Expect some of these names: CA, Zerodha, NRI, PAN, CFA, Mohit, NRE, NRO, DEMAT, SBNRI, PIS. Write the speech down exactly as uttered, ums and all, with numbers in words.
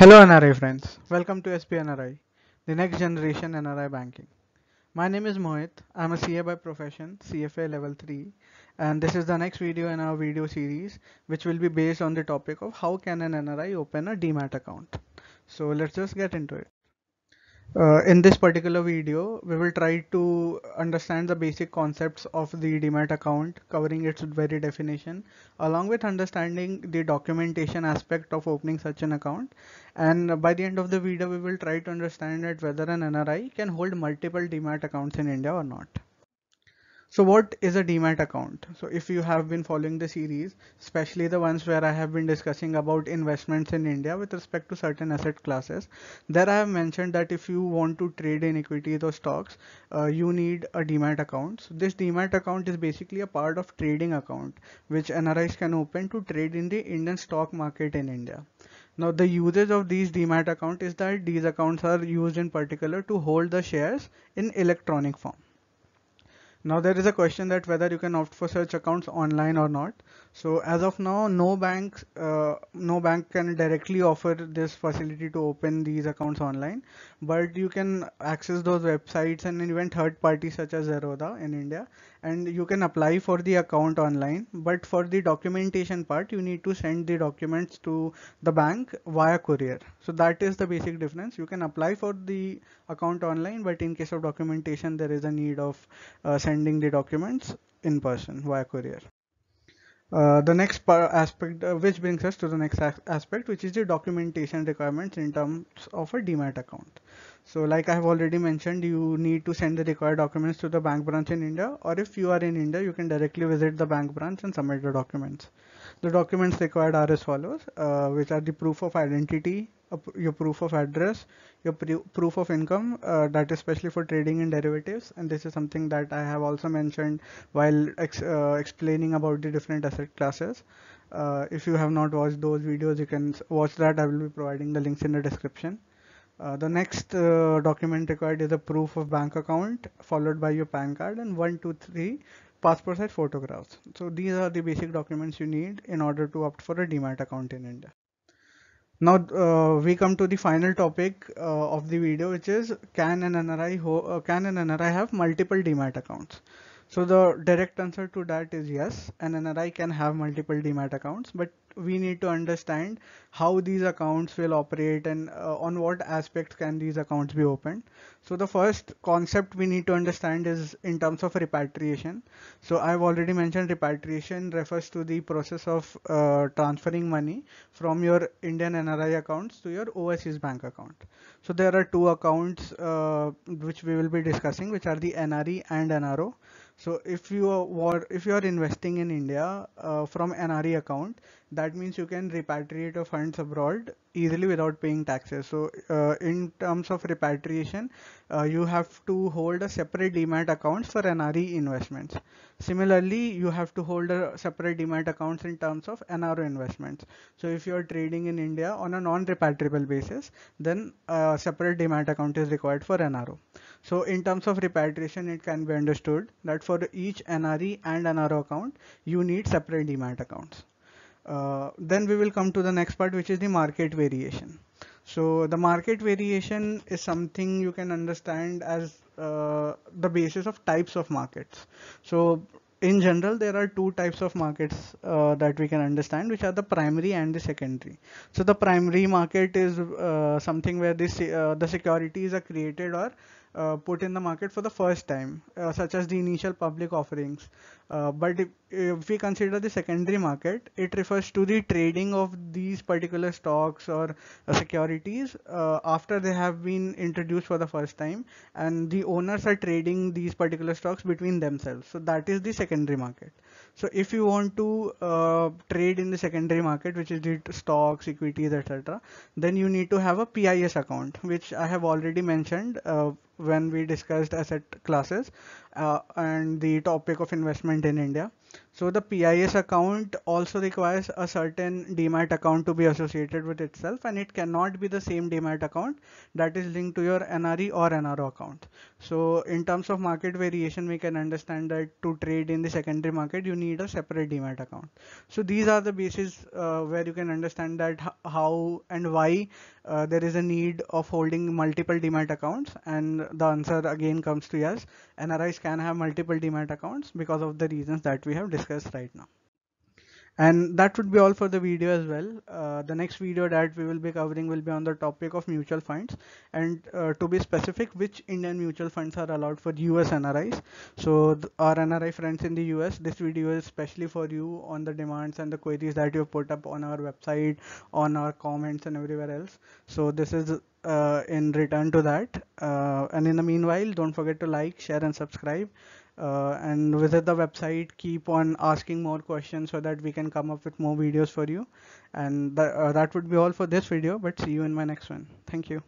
Hello N R I friends, welcome to S B N R I, the next generation N R I banking. My name is Mohit, I am a C A by profession, C F A level three, and this is the next video in our video series which will be based on the topic of how can an N R I open a DEMAT account. So let's just get into it. Uh, in this particular video, we will try to understand the basic concepts of the DEMAT account, covering its very definition, along with understanding the documentation aspect of opening such an account. And by the end of the video, we will try to understand that whether an N R I can hold multiple DEMAT accounts in India or not. So what is a DEMAT account? So if you have been following the series, especially the ones where I have been discussing about investments in India with respect to certain asset classes, there I have mentioned that if you want to trade in equities or stocks, uh, you need a DEMAT account. So this DEMAT account is basically a part of trading account, which N R Is can open to trade in the Indian stock market in India. Now the usage of these DEMAT account is that these accounts are used in particular to hold the shares in electronic form. Now there is a question that whether you can opt for such accounts online or not. So as of now, no banks, uh, no bank can directly offer this facility to open these accounts online. But you can access those websites and even third parties such as Zerodha in India, and you can apply for the account online. But for the documentation part, you need to send the documents to the bank via courier. So that is the basic difference. You can apply for the account online, but in case of documentation, there is a need of uh, sending Sending the documents in person via courier. Uh, the next aspect, uh, which brings us to the next aspect, which is the documentation requirements in terms of a DEMAT account. So like I have already mentioned, you need to send the required documents to the bank branch in India, or if you are in India, you can directly visit the bank branch and submit the documents. The documents required are as follows, uh, which are the proof of identity, your proof of address, your proof of income, uh, that is especially for trading in derivatives, and this is something that I have also mentioned while ex uh, explaining about the different asset classes. Uh, if you have not watched those videos, you can watch that. I will be providing the links in the description. Uh, the next uh, document required is a proof of bank account, followed by your PAN card and one, two, three passport size photographs. So these are the basic documents you need in order to opt for a DEMAT account in India. Now uh, we come to the final topic uh, of the video, which is can an N R I ho uh, can an N R I have multiple DEMAT accounts? So the direct answer to that is yes, an N R I can have multiple DEMAT accounts, but we need to understand how these accounts will operate and uh, on what aspects can these accounts be opened. So the first concept we need to understand is in terms of repatriation. So I've already mentioned repatriation refers to the process of uh, transferring money from your Indian N R I accounts to your overseas bank account. So there are two accounts uh, which we will be discussing, which are the N R E and N R O. So if you are if you are investing in India uh, from N R E account, that means you can repatriate your funds abroad easily without paying taxes. So uh, in terms of repatriation, uh, you have to hold a separate DEMAT accounts for N R E investments. Similarly, you have to hold a separate DEMAT accounts in terms of N R O investments. So if you are trading in India on a non-repatriable basis, then a separate DEMAT account is required for N R O. So in terms of repatriation, it can be understood that for each N R E and N R O account, you need separate DEMAT accounts. Uh, then we will come to the next part, which is the market variation. So the market variation is something you can understand as uh, the basis of types of markets. So in general, there are two types of markets uh, that we can understand, which are the primary and the secondary. So the primary market is uh, something where this, uh, the securities are created or Uh, put in the market for the first time, uh, such as the initial public offerings. Uh, but if, if we consider the secondary market, it refers to the trading of these particular stocks or uh, securities uh, after they have been introduced for the first time, and the owners are trading these particular stocks between themselves. So that is the secondary market. So if you want to uh, trade in the secondary market, which is the stocks, equities, et cetera, then you need to have a P I S account, which I have already mentioned uh, when we discussed asset classes uh, and the topic of investment in India. So the P I S account also requires a certain DEMAT account to be associated with itself, and it cannot be the same DEMAT account that is linked to your N R E or N R O account. So in terms of market variation, we can understand that to trade in the secondary market, you need a separate DEMAT account. So these are the bases uh, where you can understand that how and why uh, there is a need of holding multiple DEMAT accounts, and the answer again comes to yes. N R Is can have multiple DEMAT accounts because of the reasons that we have discussed right now. And that would be all for the video as well. Uh, the next video that we will be covering will be on the topic of mutual funds, and uh, to be specific, which Indian mutual funds are allowed for U S N R Is. So our N R I friends in the U S, this video is especially for you on the demands and the queries that you have put up on our website, on our comments and everywhere else. So this is uh, in return to that. Uh, and in the meanwhile, don't forget to like, share and subscribe. Uh, and visit the website, keep on asking more questions so that we can come up with more videos for you. And th- uh, that would be all for this video, but see you in my next one. Thank you.